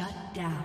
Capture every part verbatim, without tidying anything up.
Shut down.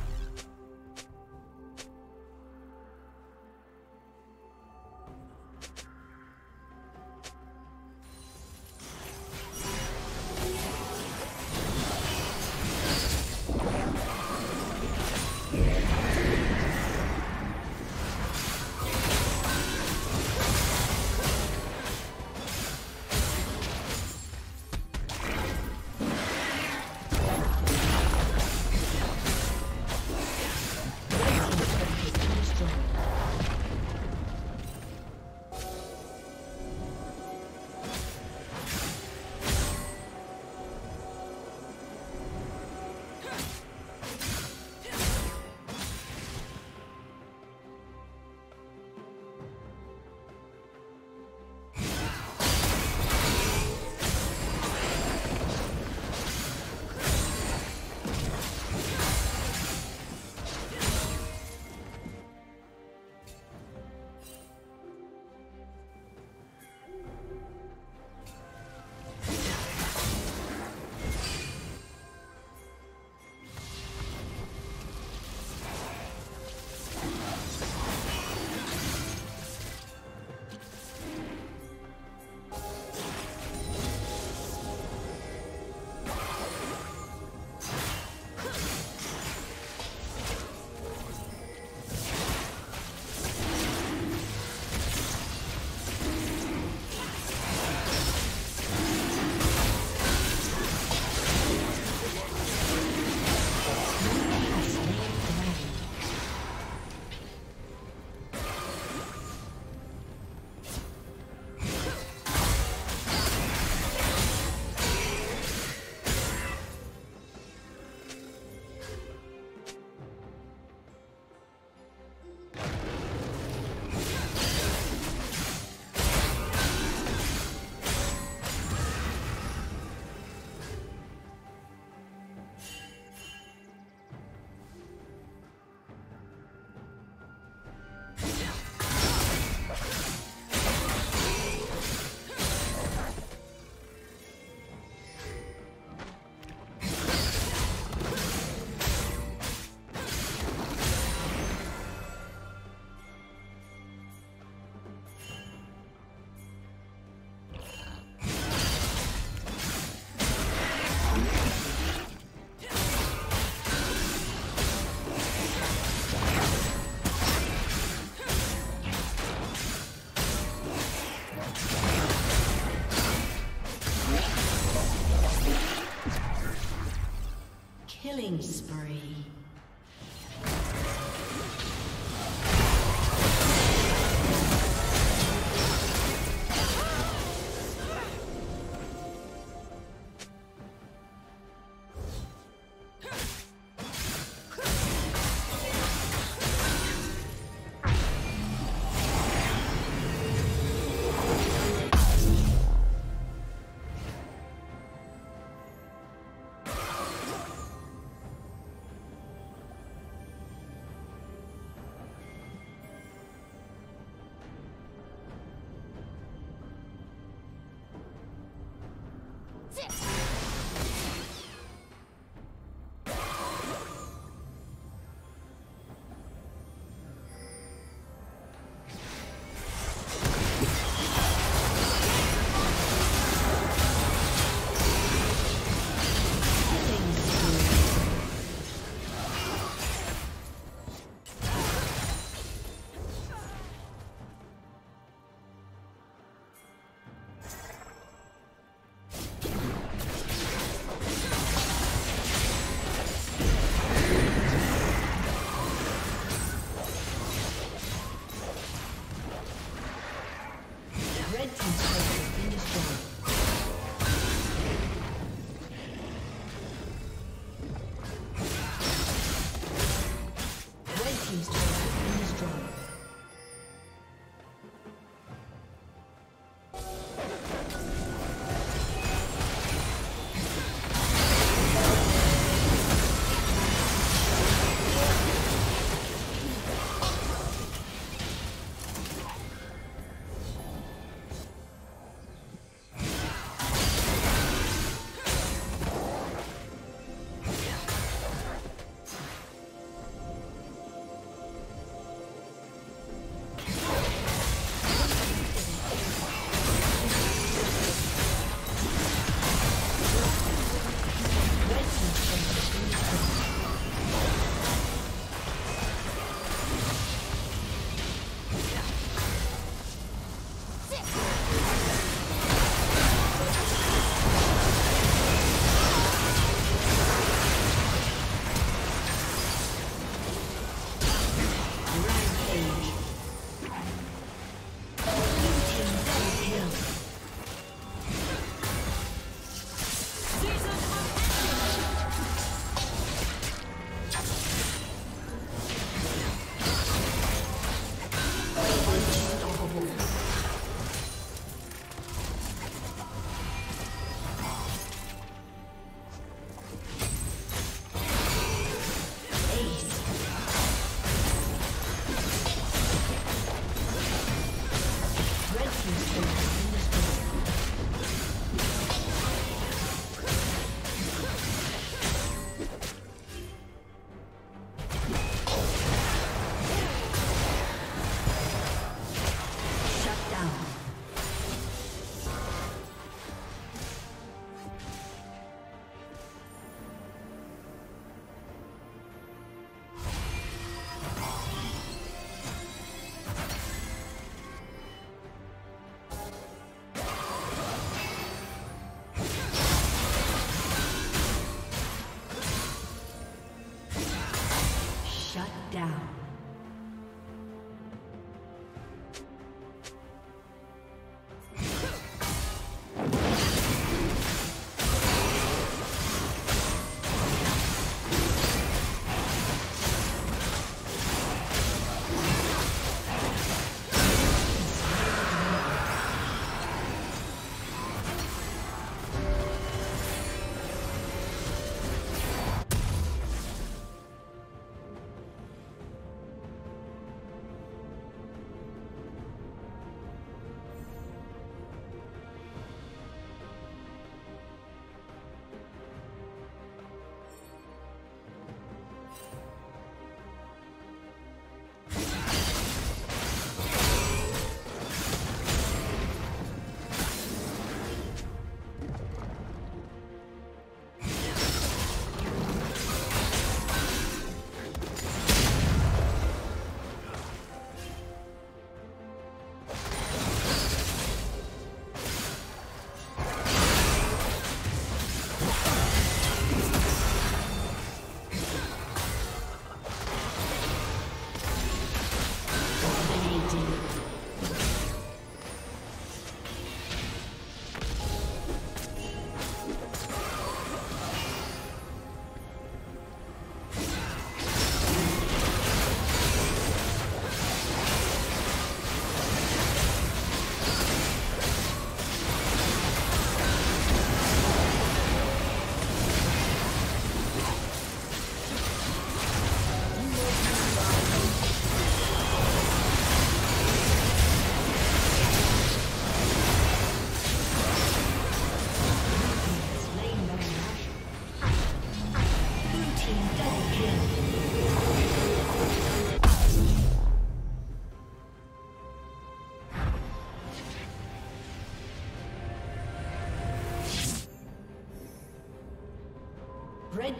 Red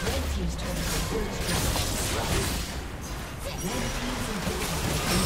Red team's turret has been destroyed. Red team's inhibitor has been destroyed.